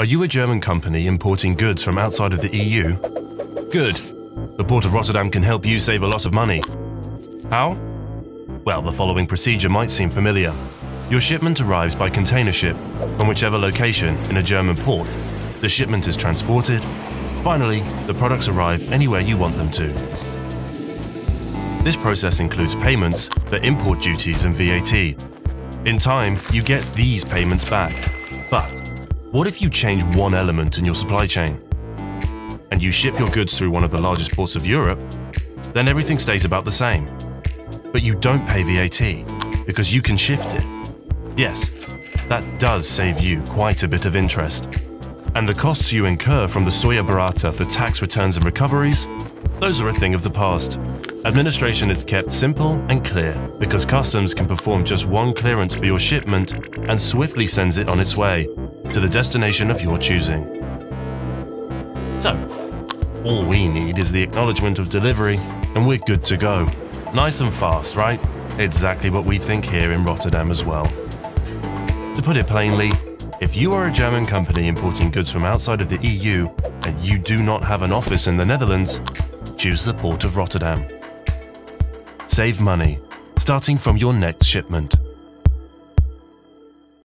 Are you a German company importing goods from outside of the EU? Good. The Port of Rotterdam can help you save a lot of money. How? Well, the following procedure might seem familiar. Your shipment arrives by container ship from whichever location in a German port. The shipment is transported. Finally, the products arrive anywhere you want them to. This process includes payments for import duties and VAT. In time, you get these payments back. But what if you change one element in your supply chain? And you ship your goods through one of the largest ports of Europe, then everything stays about the same. But you don't pay VAT because you can shift it. Yes, that does save you quite a bit of interest. And the costs you incur from the Soya Barata for tax returns and recoveries, those are a thing of the past. Administration is kept simple and clear because customs can perform just one clearance for your shipment and swiftly sends it on its way to the destination of your choosing. So, all we need is the acknowledgement of delivery and we're good to go. Nice and fast, right? Exactly what we think here in Rotterdam as well. To put it plainly, if you are a German company importing goods from outside of the EU and you do not have an office in the Netherlands, choose the Port of Rotterdam. Save money, starting from your next shipment.